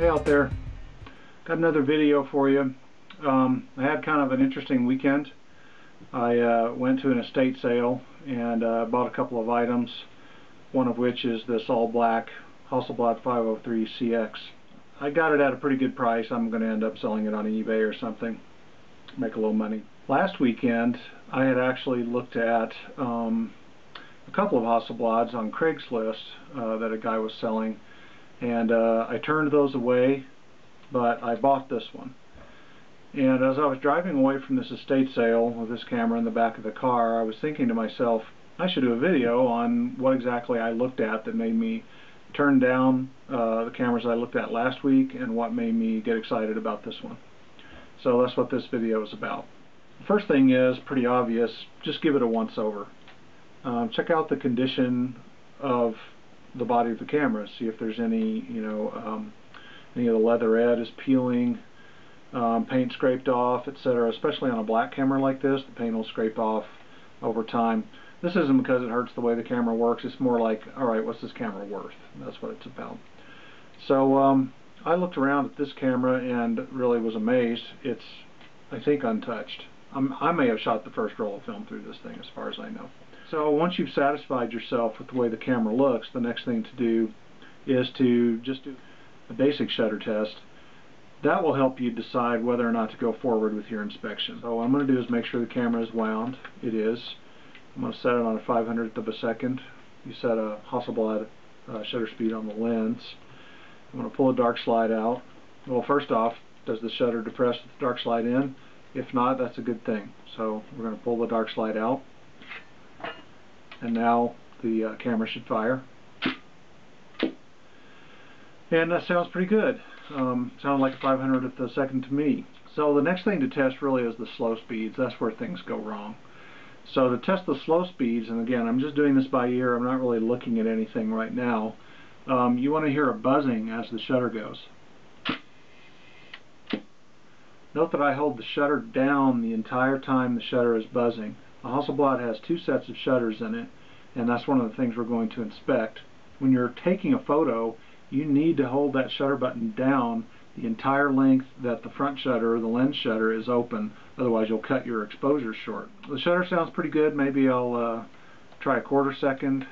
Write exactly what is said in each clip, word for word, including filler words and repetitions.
Hey out there, got another video for you. Um, I had kind of an interesting weekend. I uh, went to an estate sale and uh, bought a couple of items, one of which is this all-black Hasselblad five oh three C X. I got it at a pretty good price. I'm going to end up selling it on eBay or something, make a little money. Last weekend I had actually looked at um, a couple of Hasselblads on Craigslist uh, that a guy was selling. And uh, I turned those away, but I bought this one. And as I was driving away from this estate sale with this camera in the back of the car, I was thinking to myself, I should do a video on what exactly I looked at that made me turn down uh, the cameras I looked at last week and what made me get excited about this one. So that's what this video is about. The first thing is pretty obvious, just give it a once-over. Um, check out the condition of the body of the camera, see if there's any, you know, um, any of the leatherette is peeling, um, paint scraped off, et cetera. Especially on a black camera like this, the paint will scrape off over time. This isn't because it hurts the way the camera works, it's more like, alright, what's this camera worth? That's what it's about. So, um, I looked around at this camera and really was amazed. It's, I think, untouched. I'm, I may have shot the first roll of film through this thing, as far as I know. So once you've satisfied yourself with the way the camera looks, the next thing to do is to just do a basic shutter test. That will help you decide whether or not to go forward with your inspection. So what I'm going to do is make sure the camera is wound. It is. I'm going to set it on a five hundredth of a second. You set a Hasselblad uh, shutter speed on the lens. I'm going to pull a dark slide out. Well, first off, does the shutter depress with the dark slide in? If not, that's a good thing. So we're going to pull the dark slide out. And now the uh, camera should fire. And that sounds pretty good. Um, sounds like a five hundredth of a second to me. So the next thing to test really is the slow speeds. That's where things go wrong. So to test the slow speeds, and again, I'm just doing this by ear, I'm not really looking at anything right now, um, you want to hear a buzzing as the shutter goes. Note that I hold the shutter down the entire time the shutter is buzzing. A Hasselblad has two sets of shutters in it, and that's one of the things we're going to inspect. When you're taking a photo, you need to hold that shutter button down the entire length that the front shutter or the lens shutter is open, otherwise you'll cut your exposure short. The shutter sounds pretty good. Maybe I'll uh, try a quarter second.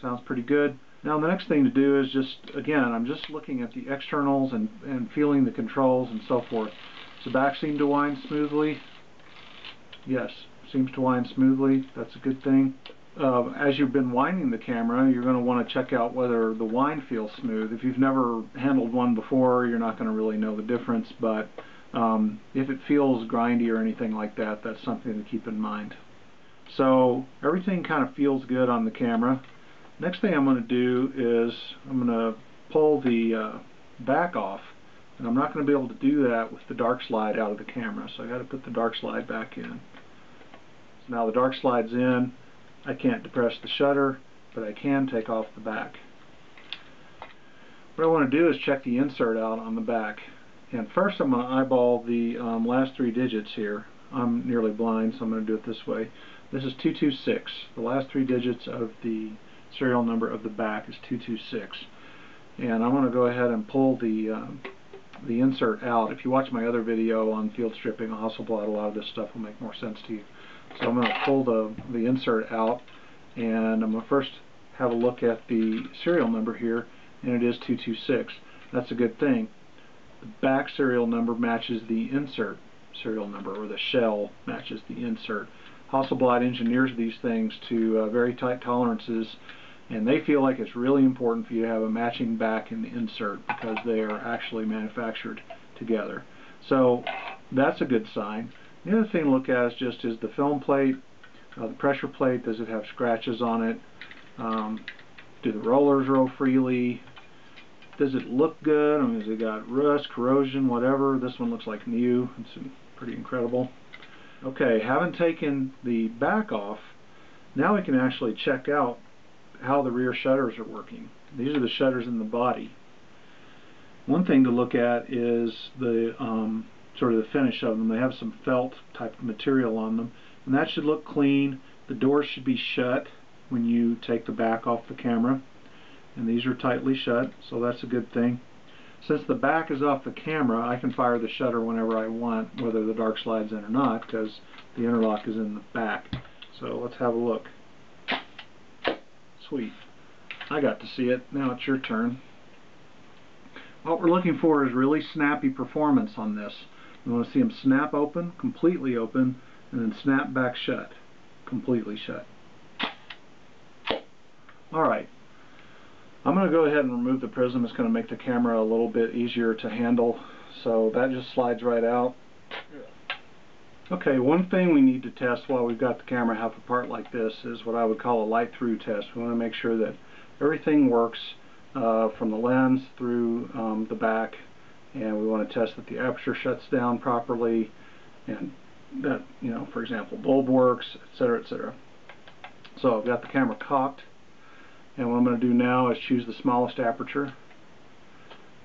Sounds pretty good. Now the next thing to do is just, again, I'm just looking at the externals and, and feeling the controls and so forth. Does the back seem to wind smoothly? Yes, seems to wind smoothly. That's a good thing. Uh, as you've been winding the camera, you're going to want to check out whether the wind feels smooth. If you've never handled one before, you're not going to really know the difference, but um, if it feels grindy or anything like that, that's something to keep in mind. So everything kind of feels good on the camera. Next thing I'm going to do is I'm going to pull the uh, back off. And I'm not going to be able to do that with the dark slide out of the camera, so I've got to put the dark slide back in. So now the dark slide's in. I can't depress the shutter, but I can take off the back. What I want to do is check the insert out on the back. And first I'm going to eyeball the um, last three digits here. I'm nearly blind, so I'm going to do it this way. This is two two six. The last three digits of the serial number of the back is two two six. And I'm going to go ahead and pull the um, the insert out. If you watch my other video on field stripping, Hasselblad, a lot of this stuff will make more sense to you. So I'm going to pull the, the insert out, and I'm going to first have a look at the serial number here, and it is two two six. That's a good thing. The back serial number matches the insert serial number, or the shell matches the insert. Hasselblad engineers these things to uh, very tight tolerances, and they feel like it's really important for you to have a matching back in the insert because they are actually manufactured together. So that's a good sign. The other thing to look at is just is the film plate, uh, the pressure plate, does it have scratches on it? Um, do the rollers roll freely? Does it look good? I mean, has it got rust, corrosion, whatever? This one looks like new. It's pretty incredible. Okay, having taken the back off, now we can actually check out how the rear shutters are working. These are the shutters in the body. One thing to look at is the um, sort of the finish of them. They have some felt type of material on them, and that should look clean. The door should be shut when you take the back off the camera, and these are tightly shut, so that's a good thing. Since the back is off the camera, I can fire the shutter whenever I want, whether the dark slides in or not, because the interlock is in the back. So let's have a look. Sweet. I got to see it. Now it's your turn. What we're looking for is really snappy performance on this. We want to see them snap open, completely open, and then snap back shut, completely shut. Alright, I'm going to go ahead and remove the prism. It's going to make the camera a little bit easier to handle, so that just slides right out. Okay, one thing we need to test while we've got the camera half apart like this is what I would call a light through test. We want to make sure that everything works uh, from the lens through um, the back, and we want to test that the aperture shuts down properly, and that, you know, for example, bulb works, et cetera, et cetera. So I've got the camera cocked, and what I'm going to do now is choose the smallest aperture.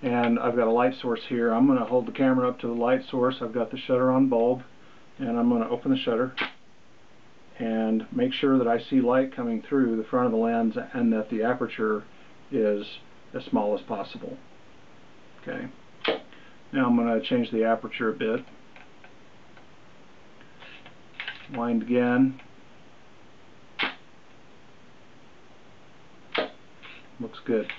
And I've got a light source here. I'm going to hold the camera up to the light source. I've got the shutter on bulb, and I'm going to open the shutter and make sure that I see light coming through the front of the lens and that the aperture is as small as possible. Okay. Now I'm going to change the aperture a bit. Wind again. Looks good.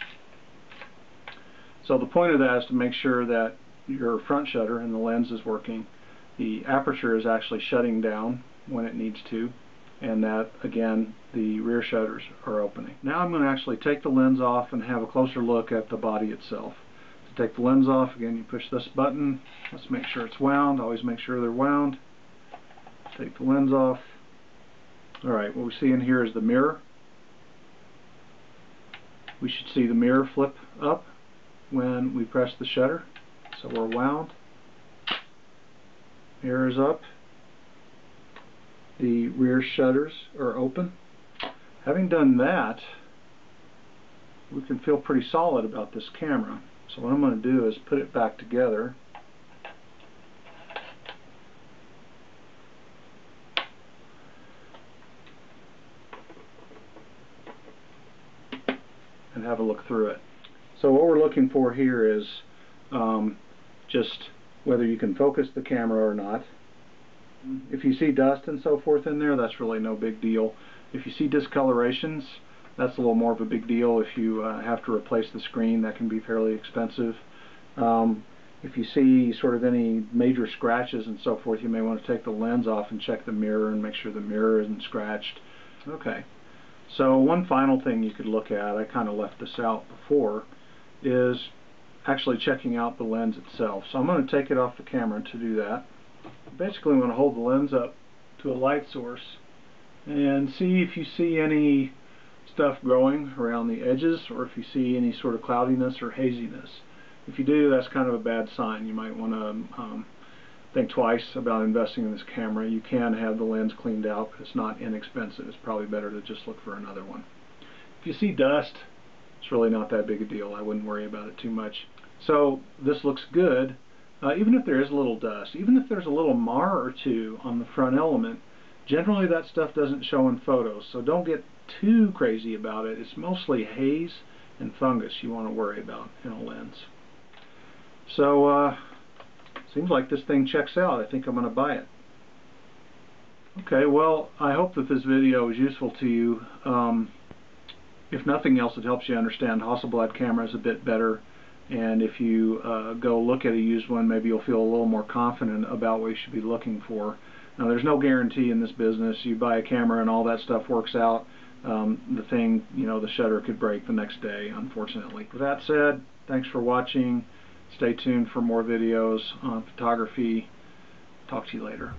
So the point of that is to make sure that your front shutter and the lens is working. The aperture is actually shutting down when it needs to, and that, again, the rear shutters are opening. Now I'm going to actually take the lens off and have a closer look at the body itself. To take the lens off, again, you push this button. Let's make sure it's wound. Always make sure they're wound. Take the lens off. Alright, what we see in here is the mirror. We should see the mirror flip up when we press the shutter, so we're wound. Mirror's up. The rear shutters are open. Having done that, we can feel pretty solid about this camera. So what I'm going to do is put it back together. And have a look through it. So what we're looking for here is um, just whether you can focus the camera or not. If you see dust and so forth in there, that's really no big deal. If you see discolorations, that's a little more of a big deal. If you uh, have to replace the screen, that can be fairly expensive. Um, if you see sort of any major scratches and so forth, you may want to take the lens off and check the mirror and make sure the mirror isn't scratched. Okay. So one final thing you could look at, I kind of left this out before, is actually checking out the lens itself. So I'm going to take it off the camera to do that. Basically, I'm going to hold the lens up to a light source and see if you see any stuff growing around the edges or if you see any sort of cloudiness or haziness. If you do, that's kind of a bad sign. You might want to um, think twice about investing in this camera. You can have the lens cleaned out, but it's not inexpensive. It's probably better to just look for another one. If you see dust, it's really not that big a deal. I wouldn't worry about it too much. So this looks good, uh, even if there is a little dust, even if there's a little mar or two on the front element. Generally that stuff doesn't show in photos, so don't get too crazy about it. It's mostly haze and fungus you want to worry about in a lens. So uh, seems like this thing checks out. I think I'm going to buy it. Okay, well, I hope that this video is useful to you. Um, If nothing else, it helps you understand Hasselblad cameras a bit better, and if you uh, go look at a used one, maybe you'll feel a little more confident about what you should be looking for. Now, there's no guarantee in this business. You buy a camera and all that stuff works out. Um, the thing, you know, the shutter could break the next day, unfortunately. With that said, thanks for watching. Stay tuned for more videos on photography. Talk to you later.